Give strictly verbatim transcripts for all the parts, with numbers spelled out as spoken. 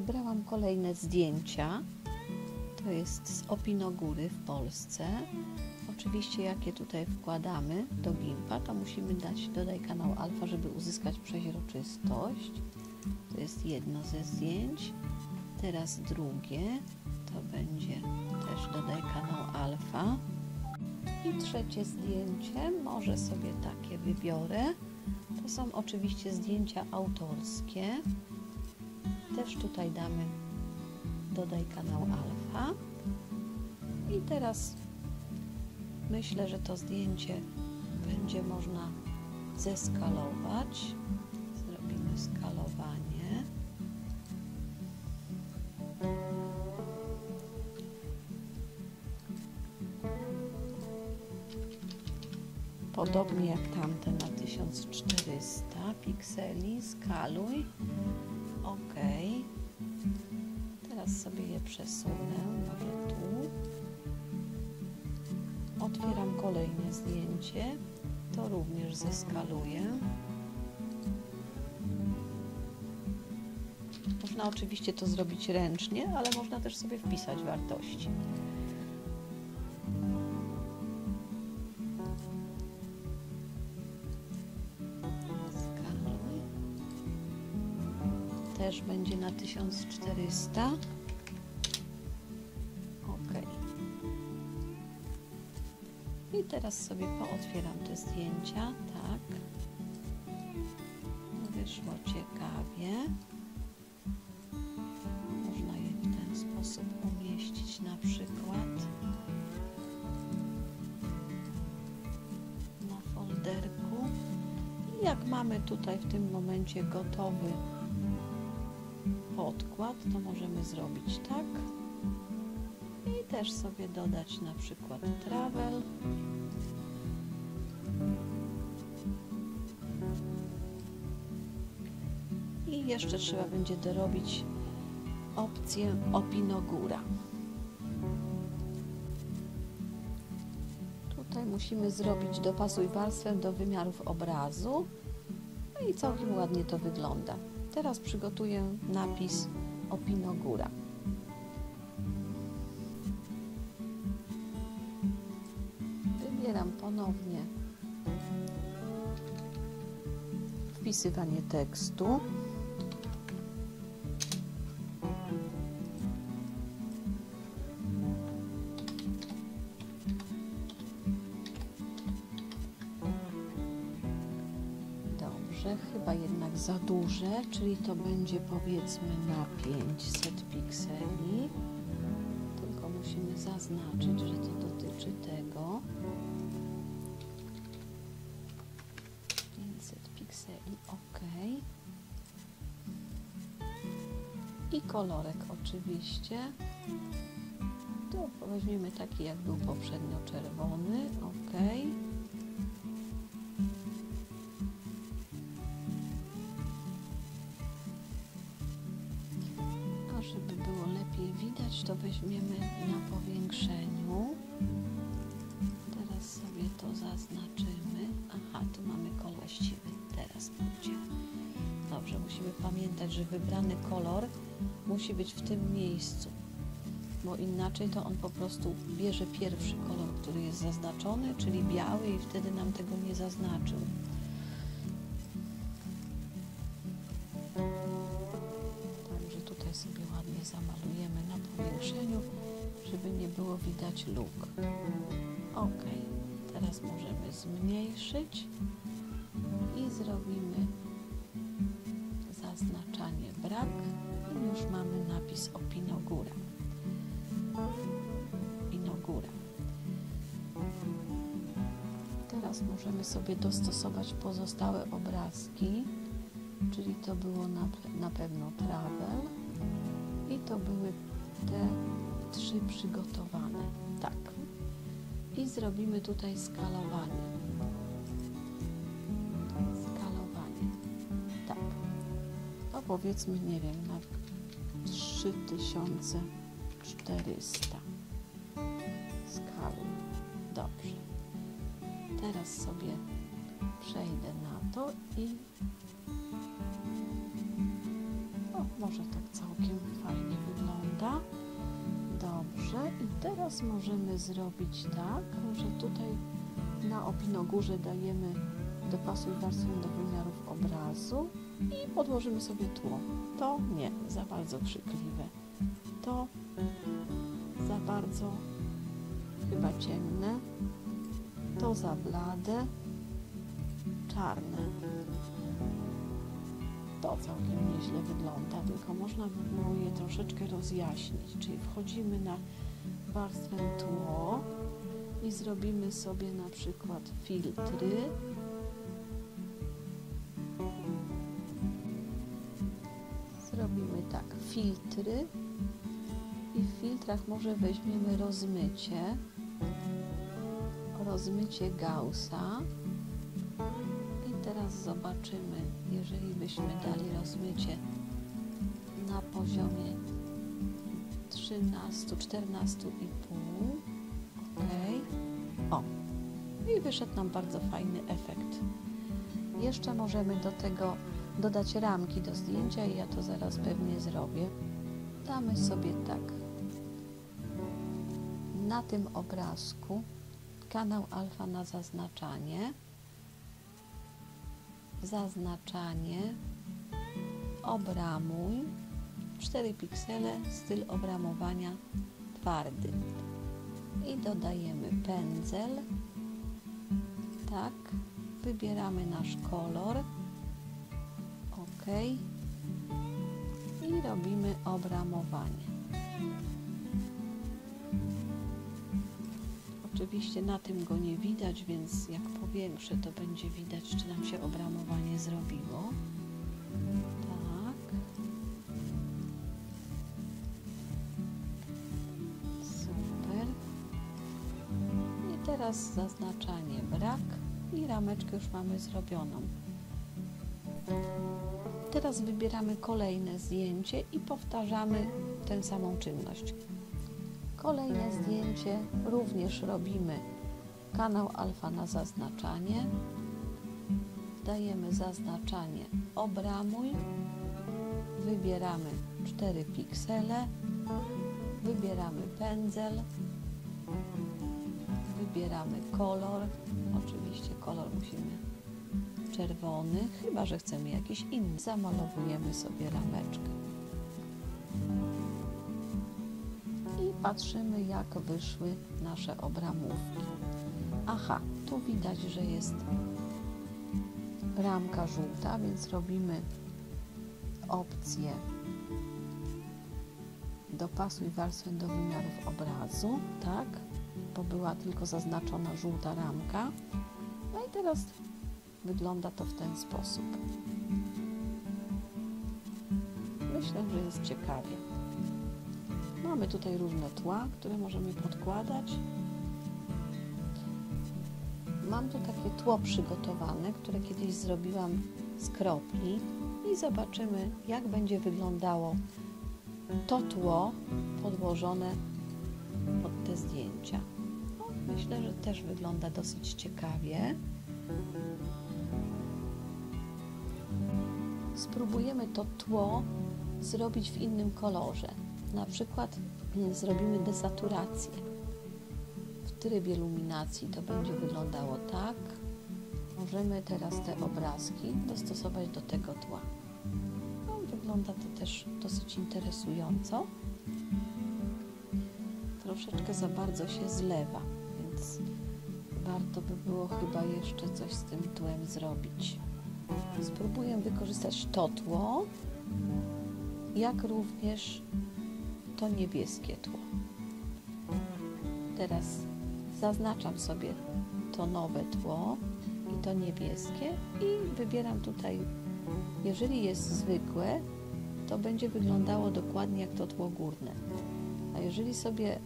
wybrałam kolejne zdjęcia. To jest z Opinogóry w Polsce. Oczywiście jakie tutaj wkładamy do Gimpa, to musimy dać dodaj kanał alfa, żeby uzyskać przeźroczystość. To jest jedno ze zdjęć. Teraz drugie. To będzie też dodaj kanał alfa. I trzecie zdjęcie. Może sobie takie wybiorę. To są oczywiście zdjęcia autorskie. Też tutaj damy dodaj kanał alfa. I teraz myślę, że to zdjęcie będzie można zeskalować. Zrobimy skalowanie. Podobnie jak tamte na tysiąc czterysta pikseli. Skaluj. OK. Teraz sobie je przesunę. Może tu. Otwieram kolejne zdjęcie. To również zeskaluję. Można oczywiście to zrobić ręcznie, ale można też sobie wpisać wartości. Skaluj. Też będzie na tysiąc czterysta. I teraz sobie pootwieram te zdjęcia, tak, wyszło ciekawie, można je w ten sposób umieścić na przykład na folderku. I jak mamy tutaj w tym momencie gotowy podkład, to możemy zrobić tak i też sobie dodać na przykład travel. I jeszcze trzeba będzie dorobić opcję Opinogóra. Tutaj musimy zrobić dopasuj warstwę do wymiarów obrazu. No i całkiem ładnie to wygląda. Teraz przygotuję napis Opinogóra. Wybieram ponownie wpisywanie tekstu. Dobrze, chyba jednak za duże, czyli to będzie powiedzmy na pięćset pikseli. Tylko musimy zaznaczyć, że to dotyczy tego. OK. I kolorek oczywiście. Tu weźmiemy taki, jak był poprzednio, czerwony. OK. A żeby było lepiej widać, to weźmiemy na powiększeniu. Teraz sobie to zaznaczymy. Aha, tu mamy kolor właściwy. Teraz będzie. Dobrze, musimy pamiętać, że wybrany kolor musi być w tym miejscu, bo inaczej to on po prostu bierze pierwszy kolor, który jest zaznaczony, czyli biały, i wtedy nam tego nie zaznaczył. Także tutaj sobie ładnie zamalujemy na powiększeniu, żeby nie było widać luk. OK, teraz możemy zmniejszyć. I zrobimy zaznaczanie brak i już mamy napis Opinogóra. Opinogóra. Teraz możemy sobie dostosować pozostałe obrazki, czyli to było na, na pewno travel i to były te trzy przygotowane. Tak. I zrobimy tutaj skalowanie. Powiedzmy, nie wiem, na trzy tysiące czterysta skali. Dobrze. Teraz sobie przejdę na to i... O. Może tak całkiem fajnie wygląda. Dobrze. I teraz możemy zrobić tak, że tutaj na opinogórze dajemy dopasuj warstwę do wymiarów obrazu i podłożymy sobie tło. To nie za bardzo krzykliwe. To za bardzo chyba ciemne. To za blade. Czarne. To całkiem nieźle wygląda, tylko można by było je troszeczkę rozjaśnić. Czyli wchodzimy na warstwę tło i zrobimy sobie na przykład filtry. Zrobimy tak, filtry i w filtrach może weźmiemy rozmycie, rozmycie Gaussa. Teraz zobaczymy, jeżeli byśmy dali rozmycie na poziomie trzynaście, czternaście i pół. Ok. O! I wyszedł nam bardzo fajny efekt. Jeszcze możemy do tego dodać ramki do zdjęcia i ja to zaraz pewnie zrobię. Damy sobie tak na tym obrazku kanał alfa na zaznaczanie. Zaznaczanie, obramuj, cztery piksele, styl obramowania twardy i dodajemy pędzel, tak, wybieramy nasz kolor, ok, i robimy obramowanie. Oczywiście na tym go nie widać, więc jak powiększę, to będzie widać, czy nam się obramowanie zrobiło. Tak. Super. I teraz zaznaczanie brak i rameczkę już mamy zrobioną. Teraz wybieramy kolejne zdjęcie i powtarzamy tę samą czynność. Kolejne zdjęcie również robimy kanał alfa na zaznaczanie, dajemy zaznaczanie obramuj, wybieramy cztery piksele, wybieramy pędzel, wybieramy kolor, oczywiście kolor musimy czerwony, chyba że chcemy jakiś inny, zamalowujemy sobie rameczkę. Patrzymy, jak wyszły nasze obramówki. Aha, tu widać, że jest ramka żółta, więc robimy opcję dopasuj warstwę do wymiarów obrazu, tak, bo była tylko zaznaczona żółta ramka. No i teraz wygląda to w ten sposób. Myślę, że jest ciekawie. Mamy tutaj różne tła, które możemy podkładać. Mam tu takie tło przygotowane, które kiedyś zrobiłam z kropli i zobaczymy, jak będzie wyglądało to tło podłożone pod te zdjęcia. No, myślę, że też wygląda dosyć ciekawie. Spróbujemy to tło zrobić w innym kolorze. Na przykład zrobimy desaturację w trybie luminacji. To będzie wyglądało tak. Możemy teraz te obrazki dostosować do tego tła. No, wygląda to też dosyć interesująco. Troszeczkę za bardzo się zlewa, więc warto by było chyba jeszcze coś z tym tłem zrobić. Spróbuję wykorzystać to tło, jak również to niebieskie tło. Teraz zaznaczam sobie to nowe tło i to niebieskie i wybieram tutaj, jeżeli jest zwykłe, to będzie wyglądało dokładnie jak to tło górne. A jeżeli sobie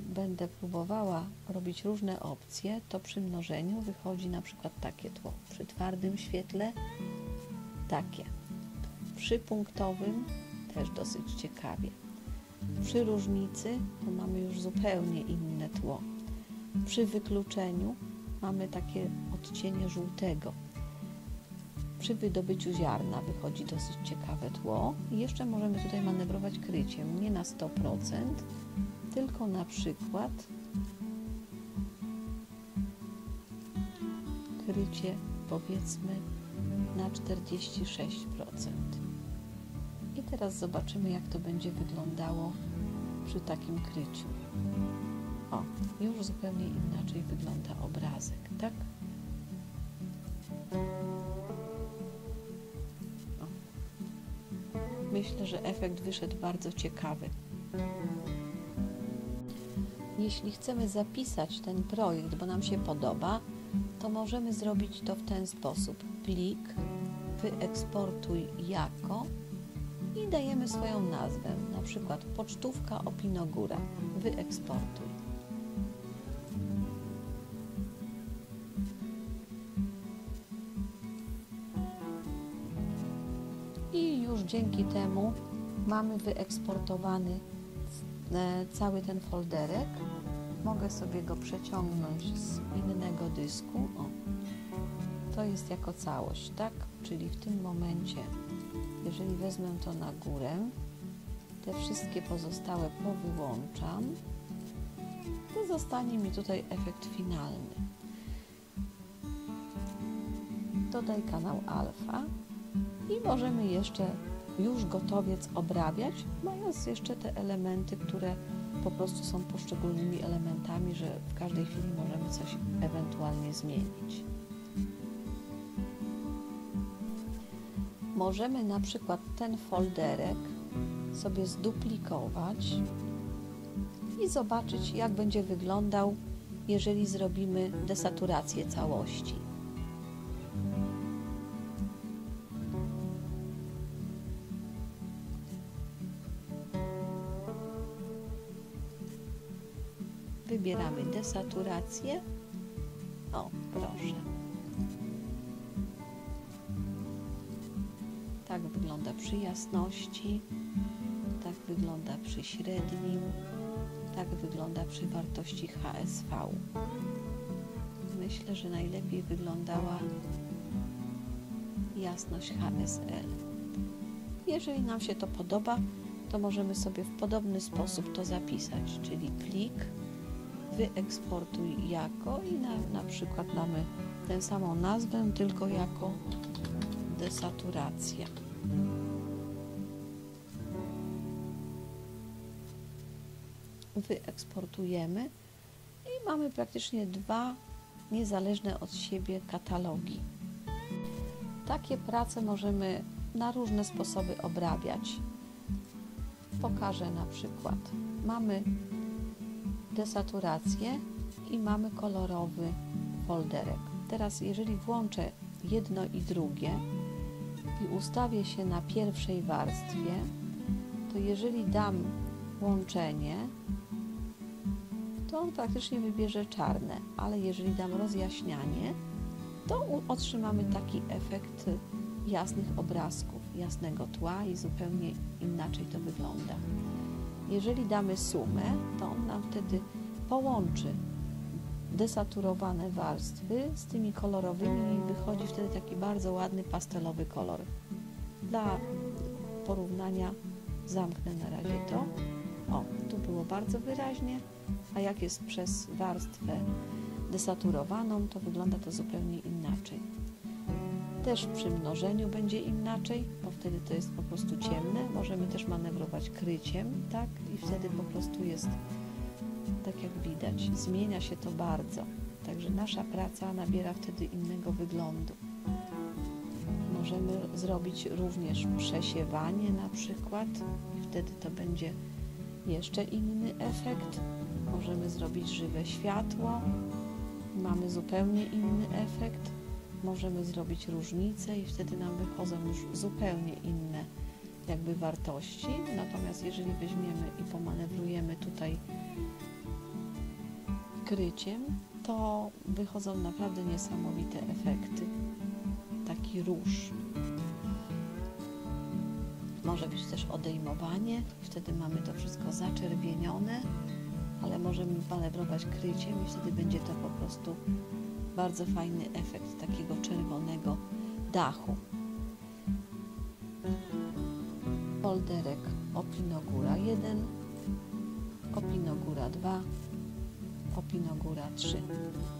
będę próbowała robić różne opcje, to przy mnożeniu wychodzi na przykład takie tło. Przy twardym świetle takie. Przy punktowym też dosyć ciekawie. Przy różnicy to mamy już zupełnie inne tło. Przy wykluczeniu mamy takie odcienie żółtego. przy wydobyciu ziarna wychodzi dosyć ciekawe tło. I jeszcze możemy tutaj manewrować kryciem, nie na sto procent, tylko na przykład krycie powiedzmy na czterdzieści sześć procent. I teraz zobaczymy, jak to będzie wyglądało przy takim kryciu. O, już zupełnie inaczej wygląda obrazek, tak? O. Myślę, że efekt wyszedł bardzo ciekawy. Jeśli chcemy zapisać ten projekt, bo nam się podoba, to możemy zrobić to w ten sposób. Plik, wyeksportuj jako i dajemy swoją nazwę, na przykład pocztówka Opinogóra, wyeksportuj. I już dzięki temu mamy wyeksportowany cały ten folderek. Mogę sobie go przeciągnąć z innego dysku. O, to jest jako całość, tak? Czyli w tym momencie, jeżeli wezmę to na górę, te wszystkie pozostałe powyłączam, to zostanie mi tutaj efekt finalny. Dodaj kanał alfa i możemy jeszcze już gotowiec obrabiać, mając jeszcze te elementy, które po prostu są poszczególnymi elementami, że w każdej chwili możemy coś ewentualnie zmienić. Możemy na przykład ten folderek sobie zduplikować i zobaczyć, jak będzie wyglądał, jeżeli zrobimy desaturację całości. Wybieramy desaturację. O, proszę. Tak wygląda przy jasności, tak wygląda przy średnim, tak wygląda przy wartości H S V. Myślę, że najlepiej wyglądała jasność H S L. Jeżeli nam się to podoba, to możemy sobie w podobny sposób to zapisać, czyli plik, wyeksportuj jako i na, na przykład mamy tę samą nazwę, tylko jako desaturacja. Wyeksportujemy i mamy praktycznie dwa niezależne od siebie katalogi. Takie prace możemy na różne sposoby obrabiać. Pokażę na przykład. Mamy desaturację i mamy kolorowy folderek. Teraz jeżeli włączę jedno i drugie i ustawię się na pierwszej warstwie, to jeżeli dam łączenie, to on praktycznie wybierze czarne, ale jeżeli dam rozjaśnianie, to otrzymamy taki efekt jasnych obrazków, jasnego tła i zupełnie inaczej to wygląda. Jeżeli damy sumę, to on nam wtedy połączy desaturowane warstwy z tymi kolorowymi i wychodzi wtedy taki bardzo ładny pastelowy kolor. Dla porównania zamknę na razie to. O, tu było bardzo wyraźnie, a jak jest przez warstwę desaturowaną, to wygląda to zupełnie inaczej. Też przy mnożeniu będzie inaczej, bo wtedy to jest po prostu ciemne. Możemy też manewrować kryciem, tak? I wtedy po prostu jest, tak jak widać, zmienia się to bardzo. Także nasza praca nabiera wtedy innego wyglądu. Możemy zrobić również przesiewanie na przykład i wtedy to będzie jeszcze inny efekt. Możemy zrobić żywe światło, mamy zupełnie inny efekt. Możemy zrobić różnice i wtedy nam wychodzą już zupełnie inne jakby wartości. Natomiast jeżeli weźmiemy i pomanewrujemy tutaj kryciem, to wychodzą naprawdę niesamowite efekty. Taki róż. Może być też odejmowanie, wtedy mamy to wszystko zaczerwienione, ale możemy manewrować kryciem i wtedy będzie to po prostu bardzo fajny efekt takiego czerwonego dachu. Folderek Opinogóra jeden, Opinogóra dwa, Opinogóra trzy.